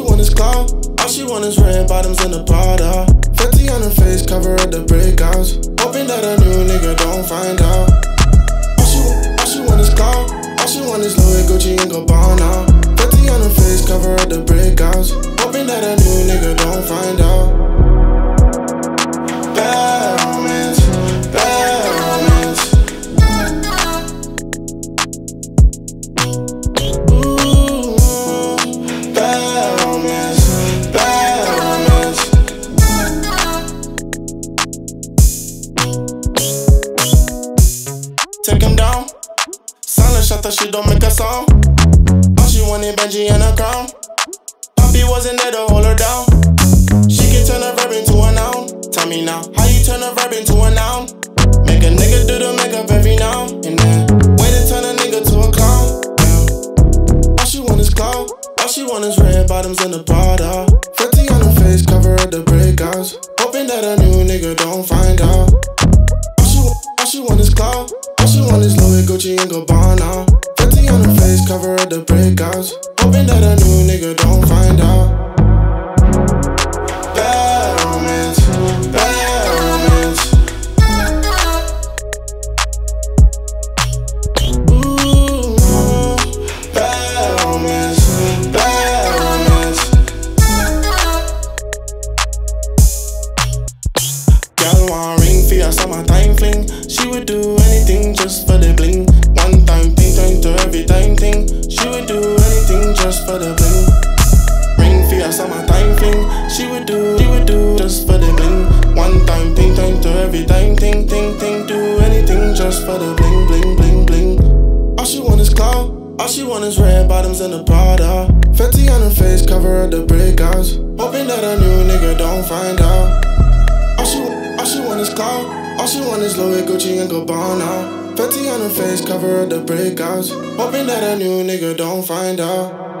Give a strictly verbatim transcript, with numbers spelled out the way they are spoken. she want is clout. All she want is red bottoms and a Prada. Fenty on her face, cover up the breakouts. Hoping that a new nigga don't find out. All she want, all she want is clout. All she want is Louis, Gucci, and Gabbana. Fenty on her face, cover up the breakouts. Hoping that a new nigga don't find out. Bad romance, bad romance. Ooh, bad romance, bad romance. Take him down. Silent shot that she don't make a song. All she wanted Benji and a crown. Poppy wasn't there to hold her down. She can turn a verb into a noun. Tell me now, how you turn a verb into a noun? Make a nigga do the makeup every now and then. Way to turn a nigga to a clown. Yeah. All she want is clout. All she want is red bottoms and a Prada. Fenty on her face, cover up the breakouts. Hoping that a new nigga don't find out. All she, all she want is clout. All she want is Louis, Gucci, and Gabbana. Fenty on her face, cover up the breakouts. Hoping that a new nigga don't find out. Bad romance, bad romance. Ooh, bad romance, bad romance. Girl want ring for your summer time fling. She would do anything just for the bling. One time thing turn to every time thing. She would do anything just for the bling. Ring for your summer time fling. She would do, she would do just for the bling. One time thing turn to every time thing thing thing. Do anything just for the bling bling bling bling. All she want is clout. All she want is red bottoms and a Prada. Fenty on her face, cover up the breakouts. Hoping that a new nigga don't find out. All she, all she want is clout. All she want is Louis, Gucci, and Gabbana. Fenty on her face, cover up the breakouts. Hoping that a new nigga don't find out.